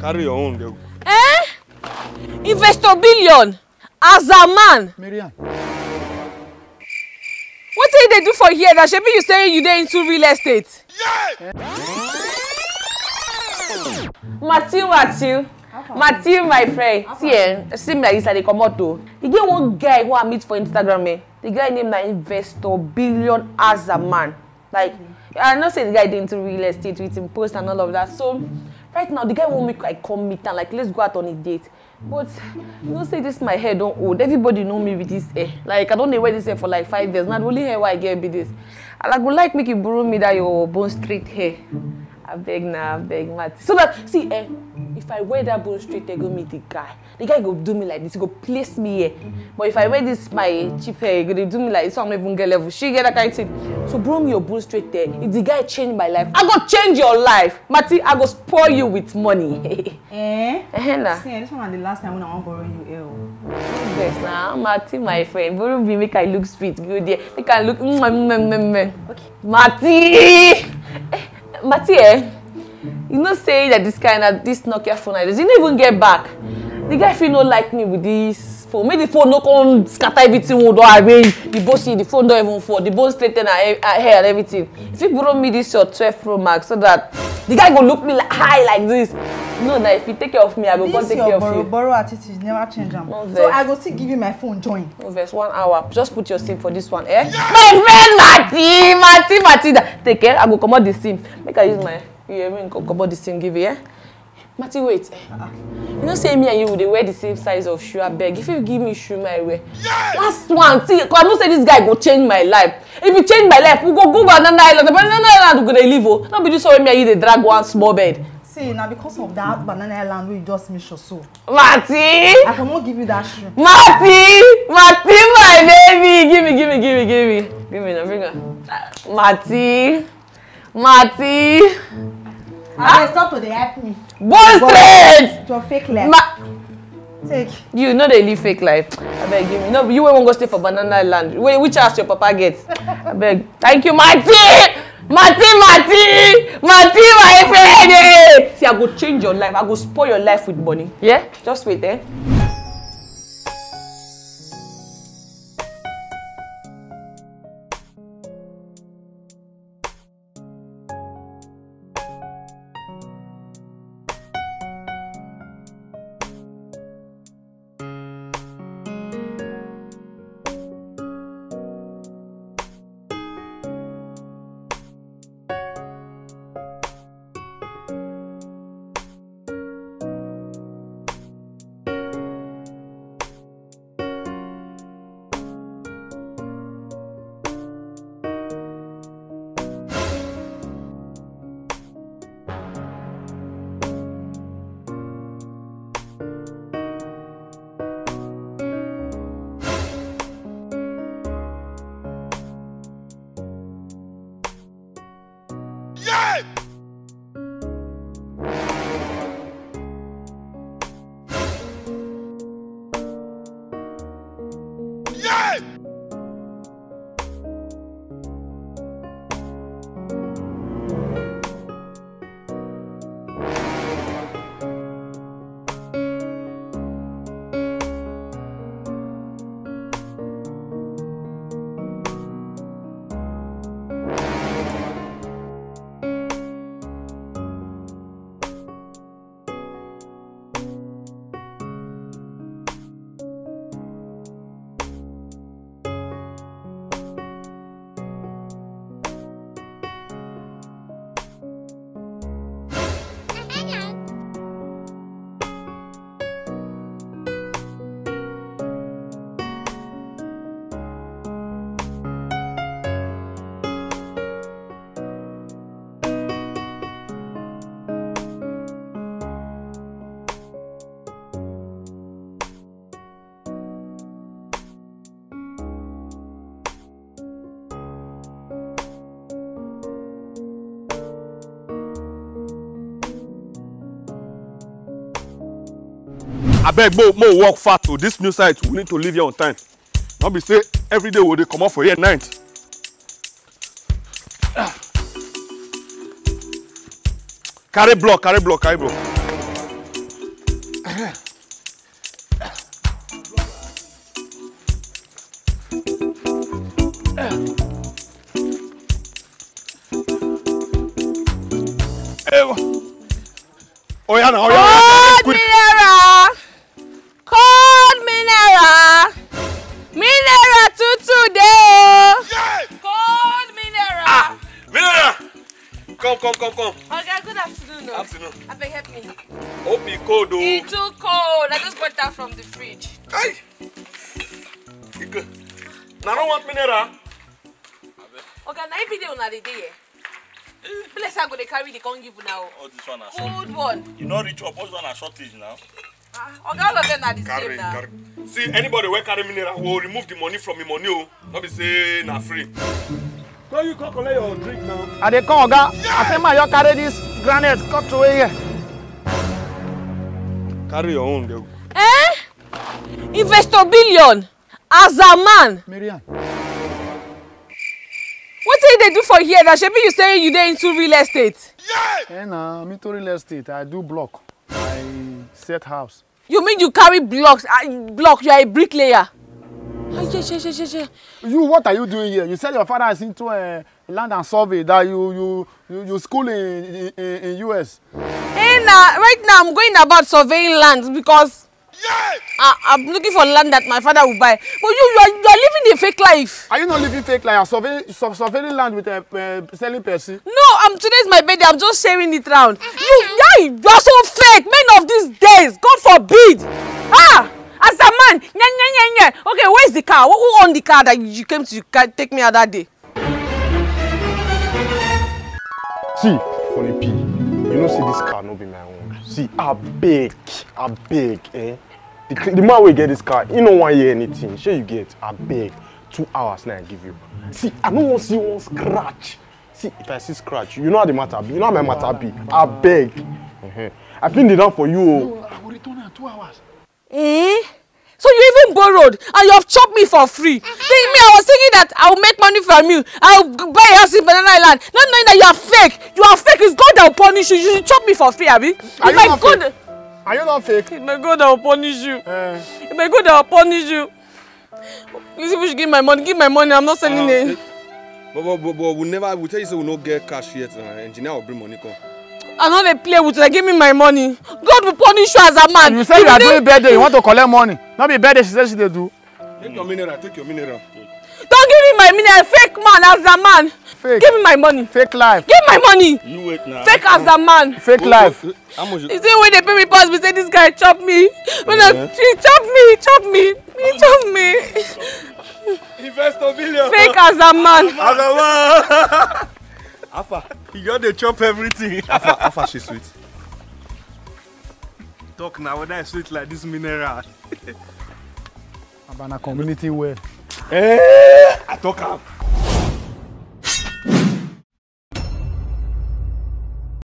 Carry your own, girl. Eh? Invest $1 billion as a man. Marianne. What did they do for here that should be you saying you there into real estate? Yeah! Matthew, my friend. See me like this, they come out too. You get one guy who I meet for Instagram, eh? The guy named that $1 billion as a man. Like, I'm not saying the guy did into real estate with him post and all of that. So, right now, the guy won't make like come meet and like, let's go out on a date. But, you know, say this, my hair don't hold. Everybody know me with this hair. Like, I don't know where this hair for like 5 years. Not only hair why I get be this. I would like make you borrow me that your bone straight hair. I beg, Matt. So that, see, if I wear that bone straight, I go meet the guy. The guy go do me like this, he go place me here. But if I wear this, my cheap hair, he go do me like this, so I'm not even get level. She get that kind of thing. So bro me your bone straight there. If the guy change my life, I go change your life. Matty, I go spoil you with money. See, this one was the last time when I want to borrow you, Yes, nah, Matty, my friend. Borrow me, make I look sweet, good there. Make I look, Okay. Matty! Matty, you know say that this kind of this Nokia phone I just didn't even get back. The guy feel no like me with this phone. Maybe the phone no come scatter everything we do arrange. The boss see the phone don't even fall. The bone straighten her hair and everything. If you borrow me this your 12 Pro Max so that the guy go look me like, high like this. No, that if you take care of me, I go come take care of you. Borrow attitude never change them. No, so I go still give you my phone. Join. No, verse 1 hour. Just put your SIM for this one, eh? Yeah. My friend, Matty. Take care. I go come out the SIM. Make I use my earring. Go come out the SIM. Give you, eh? Matty, wait. You know, say me and you would wear the same size of shoe. I beg. If you give me shoe, I wear. Yes. Last one. See, cause I know say this guy go change my life. If you change my life, we go Banana Island. Banana Island we go live oh. Not be just so me and you they drag one small bed. See, now because of that Banana Island, we just miss your soul. Matty! I cannot give you that shoe. Matty, my baby! Give me. Give me the finger. Matty! I stop to help me. Bullshit! Your fake life. Take. You know they live fake life. I beg, give me. No, you won't go stay for Banana Island. Which house your papa gets? I beg. Thank you, Matty! Matty, my friend! Eh? See, I go change your life. I go spoil your life with money. Yeah? Just wait, eh? I beg, more work fast to this new site. We need to leave here on time. Now be say every day will they come out for here at night. Carry block. You know, reach up, what's on a shortage now? All of them are the same now. See, anybody who carry mineral will remove the money from the money. Not be saying na free. So you can't collect your drink now. Are they come, Oga? I say, man, you carry this granite, cut away here. Carry your own, though. Eh? Investor billion as a man. Miriam. What did they do for here that should be you saying you did into real estate? Yeah! No, I'm into real estate. I do block. I set house. You mean you carry blocks? You are a bricklayer. You, what are you doing here? You said your father is into land and survey that you school in US. Hey, now, right now I'm going about surveying land because I'm looking for land that my father will buy. But you are living a fake life. Are you not living fake life? Surveying land with a selling person? No, today's my birthday. I'm just sharing it round. You are so fake, men of these days. God forbid. Ah, as a man. Okay, where's the car? Who owned the car that you came to take me out that day? See, for the P, you don't see this car, no be my own. See, I beg, eh? The man will get this car, you don't want to hear anything. Sure you get, I beg. 2 hours now I give you. See, I don't want to see one scratch. See, if I see scratch, you know how the matter be. You know how my matter be. I beg. I think it down for you. No, I will return in 2 hours. Eh? So you even borrowed and you have chopped me for free. Think me, I was thinking that I will make money from you. I will buy a house in Banana Island. Not knowing that you are fake. You are fake. It's God that will punish you. You should chop me for free, Abi. Are you not fake? It's my God that will punish you. It's my God that will punish you. Please, we should give my money. Give my money. I'm not selling it. But we'll tell you so we'll not get cash yet. Engineer will bring money. Come. I'm not a play with you. Like, give me my money. God will punish you as a man. And you said you are doing birthday. You want to collect money. Not be birthday. She said she did do. Take your mineral. Take your mineral. Don't give me my mineral. Fake man as a man. Fake. Give me my money. Fake life. Give my money. You wait now. Fake as a man. Fake life. You see when they pay me pass, we say this guy chop me. When she chop me. Invest a billion. Fake as a man. As a man. Alpha, you got to chop everything. Alpha, she's sweet. Talk now, whether I sweet like this mineral. About a community where. Hey, I talk up.